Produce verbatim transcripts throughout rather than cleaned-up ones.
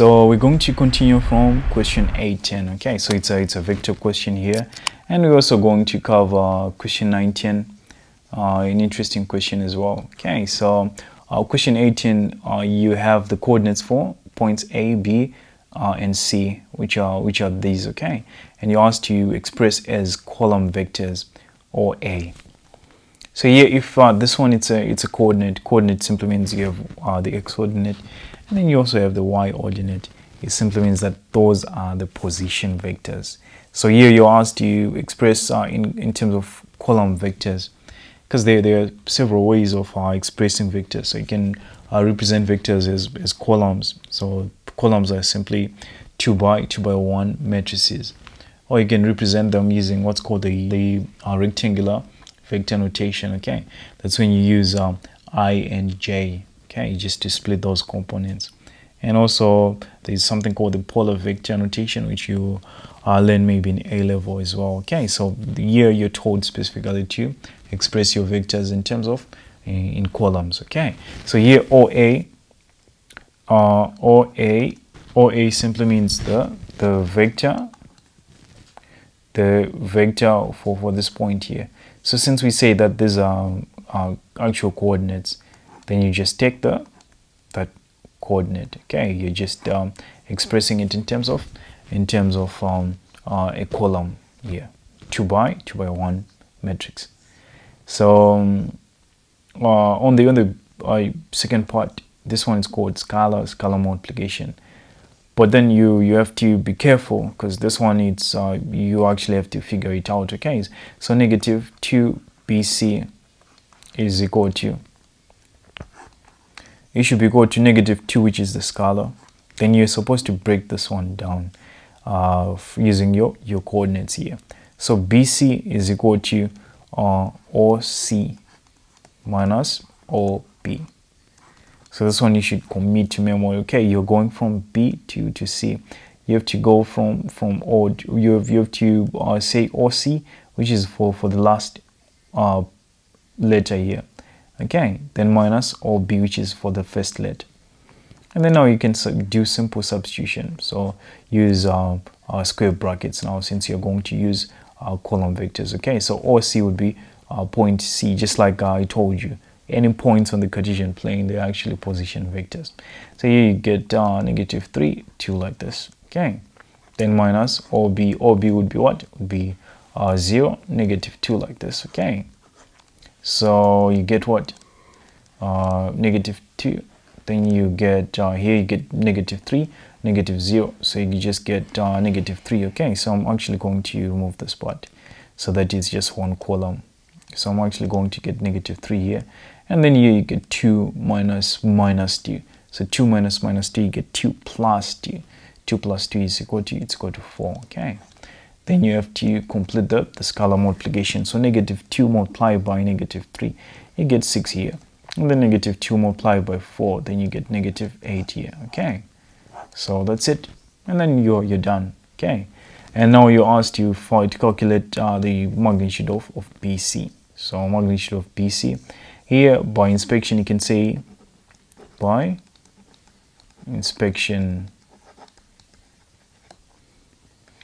So we're going to continue from question eighteen. Okay, so it's a, it's a vector question here, and we're also going to cover question nineteen, uh, an interesting question as well. Okay, so uh, question eighteen, uh, you have the coordinates for points A, B, uh, and C, which are which are these. Okay, and you're asked to express as column vectors or A. So here, if uh, this one, it's a it's a coordinate. Coordinate simply means you have uh, the x coordinate, and then you also have the y coordinate. It simply means that those are the position vectors. So here you're asked to express uh, in in terms of column vectors, because there there are several ways of uh, expressing vectors. So you can uh, represent vectors as as columns. So columns are simply two by two by one matrices, or you can represent them using what's called the the uh, rectangular vector notation. Okay, that's when you use um, I and j. Okay, just to split those components. And also there's something called the polar vector notation, which you uh, learn maybe in A level as well. Okay, so here you're told specifically to express your vectors in terms of in, in columns. Okay, so here O A, uh, O A, O A simply means the the vector, the vector for for this point here. So since we say that these are, are actual coordinates, then you just take the that coordinate. Okay, you're just um, expressing it in terms of in terms of um, uh, a column here, two by two by one matrix. So um, uh, on the on the uh, second part, this one is called scalar scalar multiplication. But then you you have to be careful, because this one it's uh, you actually have to figure it out. Okay, so negative two b c is equal to, it should be equal to negative two, which is the scalar. Then you're supposed to break this one down uh, using your your coordinates here. So B C is equal to uh, O C minus O B. So this one you should commit to memory. Okay, you're going from B to to C. You have to go from from O. You have you have to uh, say O C, which is for for the last uh, letter here. Okay, then minus O B, which is for the first letter. And then now you can do simple substitution. So use uh, uh, square brackets now, since you're going to use uh, column vectors. Okay, so O C would be uh, point C, just like I told you. Any points on the Cartesian plane, they're actually position vectors. So here you get uh, negative three, two like this. Okay, then minus O B. O B would be what? Would be uh, zero, negative two like this. Okay, so you get what? Uh, negative two. Then you get uh, here you get negative three, negative zero. So you just get uh, negative three. Okay, so I'm actually going to remove this part, so that is just one column. So I'm actually going to get negative three here. And then here you get two minus minus two. So two minus minus two, you get two plus two. two plus two is equal to, it's equal to four. Okay, then you have to complete the, the scalar multiplication. So negative two multiplied by negative three, you get six here. And then negative two multiplied by four, then you get negative eight here. Okay, so that's it. And then you're, you're done. Okay, and now you're asked to, for, to calculate uh, the magnitude of, of B C. So magnitude of B C. Here, by inspection, you can say by inspection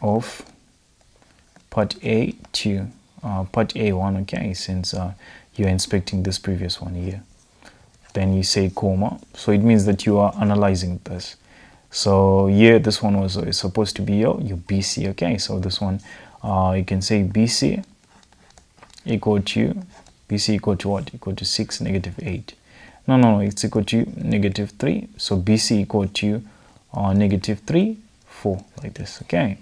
of part A to uh, part A one, okay, since uh, you're inspecting this previous one here. Then you say comma, so it means that you are analyzing this. So here, this one was is supposed to be your, your B C, okay, so this one, uh, you can say B C equal to, B C equal to what? Equal to six, negative eight. No, no, it's equal to negative three. So B C equal to uh, negative three, four, like this. Okay.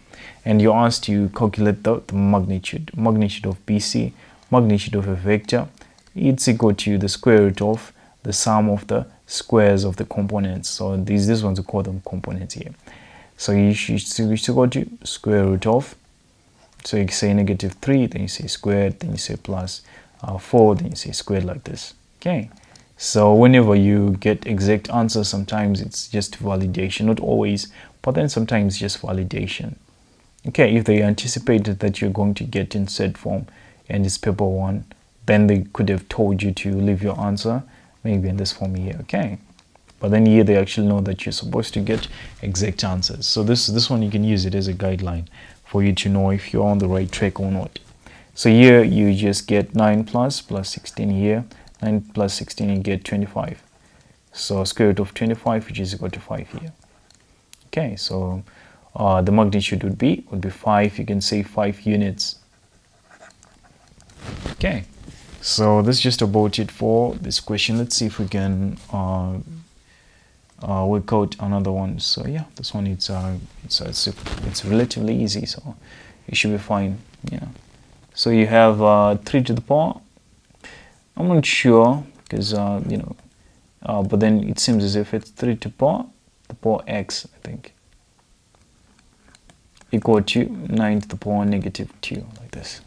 And you're asked to calculate the, the magnitude. Magnitude of B C, magnitude of a vector, it's equal to the square root of the sum of the squares of the components. So these, these ones, we call them components here. So you should, you should go to square root of, so you say negative three, then you say squared, then you say plus Uh, four, then you say squared like this. Okay, so whenever you get exact answers, sometimes it's just validation, not always, but then sometimes just validation. Okay, if they anticipated that you're going to get in set form and it's paper one, then they could have told you to leave your answer maybe in this form here. Okay, But then here they actually know that you're supposed to get exact answers. So this, this one you can use it as a guideline for you to know if you're on the right track or not. So here you just get nine plus plus sixteen here. nine plus sixteen, you get twenty-five. So square root of twenty-five, which is equal to five here. Okay, so uh, the magnitude would be, would be five. You can say five units. Okay, so that's just about it for this question. Let's see if we can uh, uh, work out another one. So yeah, this one it's uh, it's it's, it's relatively easy, so it should be fine. You know, so you have uh, three to the power. I'm not sure because uh, you know, uh, but then it seems as if it's three to the power, the power x, I think, equal to nine to the power negative two, like this.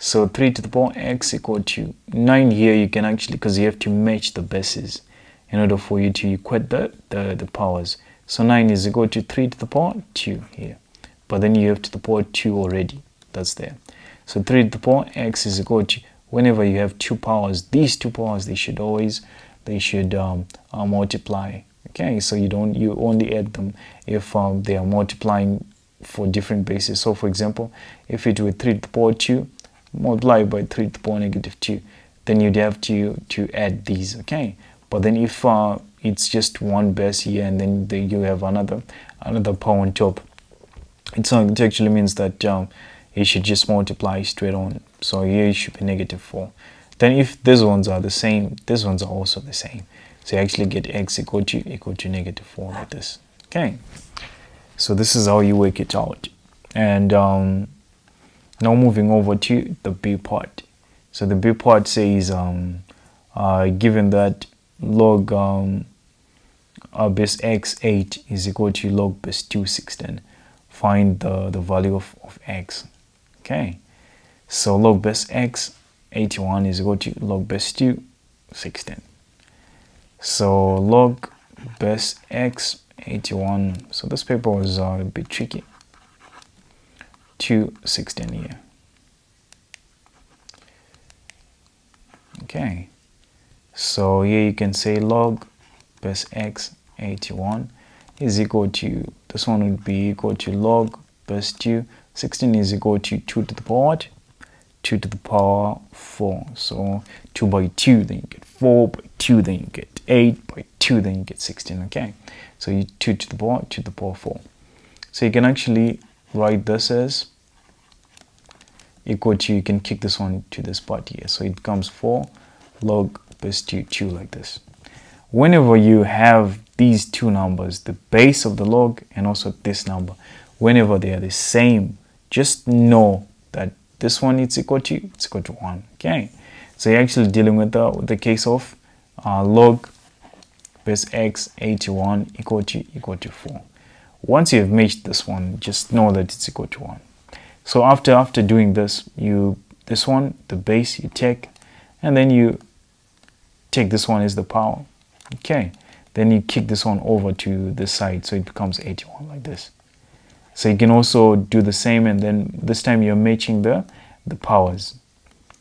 So three to the power x equal to nine here, you can actually, because you have to match the bases in order for you to equate the, the, the powers. So nine is equal to three to the power two here. But then you have to the power two already, that's there. So three to the power x is equal to, whenever you have two powers, these two powers, they should always, they should um, uh, multiply. Okay, so you don't, you only add them if um, they are multiplying for different bases. So for example, if it were three to the power two, multiply by three to the power negative two, then you'd have to to add these. Okay, but then if uh, it's just one base here and then the, you have another another power on top, it's uh, it actually means that um, you should just multiply straight on. So here it should be negative four. Then if these ones are the same, these ones are also the same, so you actually get x equal to equal to negative four like this. Okay, so this is how you work it out. And um now moving over to the B part. So the B part says, um, uh, given that log um, uh, base x eight is equal to log base two sixteen, find the, the value of, of x. Okay, so log base x eighty one is equal to log base two sixteen. So log base x eighty one. So this paper was uh, a bit tricky. two sixteen here. Okay, so here you can say log base x eighty-one is equal to, this one would be equal to log base two sixteen is equal to two to the power two to the power four. So two by two, then you get four by two, then you get eight by two, then you get sixteen. Okay, so you two to the power two to the power four. So you can actually write this as equal to, you can kick this one to this part here, so it becomes four log base two, two like this. Whenever you have these two numbers, the base of the log and also this number, whenever they are the same, just know that this one it's equal to, it's equal to one. Okay, so you're actually dealing with the, with the case of uh, log base x eighty-one equal to equal to four. Once you have matched this one, just know that it's equal to one. So after after doing this, you this one, the base you take, and then you take this one as the power. Okay, then you kick this one over to the side, so it becomes eighty-one like this. So you can also do the same, and then this time you're matching the the powers.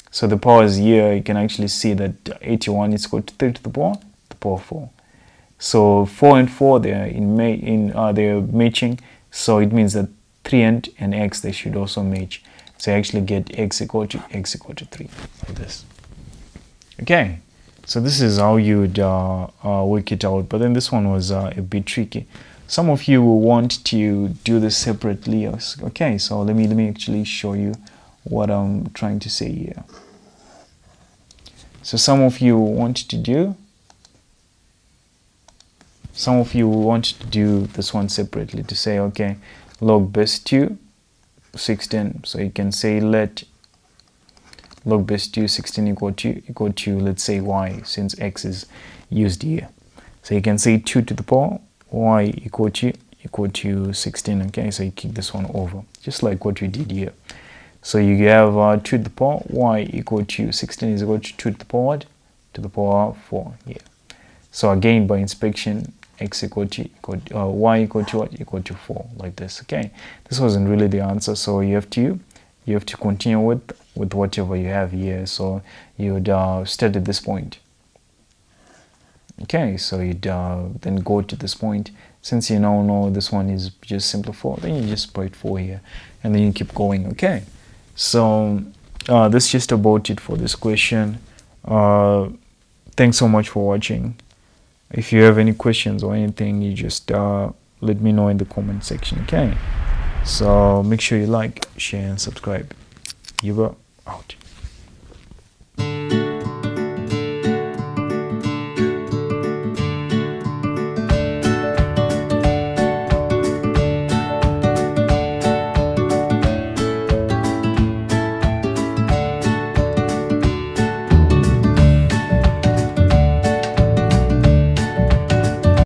So the powers here, you can actually see that eighty-one is equal to three to the power the power four. So four and four, they are in ma in uh, they are matching, so it means that three and and x, they should also match. So you actually get x equal to x equal to three like this. Okay, so this is how you would uh, uh, work it out. But then this one was uh, a bit tricky. Some of you will want to do this separately. Okay, so let me let me actually show you what I'm trying to say here. So some of you will want to do. Some of you want to do this one separately to say, okay, log base two sixteen. So you can say let log base two sixteen equal to equal to, let's say y, since x is used here. So you can say two to the power y equal to equal to sixteen. Okay, so you kick this one over, just like what we did here. So you have uh, two to the power y equal to sixteen is equal to two to the power to the power four here. So again, by inspection, x equal to, equal to uh, y equal to what equal to four like this. Okay, this wasn't really the answer, so you have to you have to continue with with whatever you have here. So you'd uh, start at this point. Okay, so you uh, then go to this point. Since you now know this one is just simply four, then you just put four here, and then you keep going. Okay, so uh, that's just about it for this question. Uh, thanks so much for watching. If you have any questions or anything, you just uh, let me know in the comment section. Okay, so make sure you like, share, and subscribe. Uba out.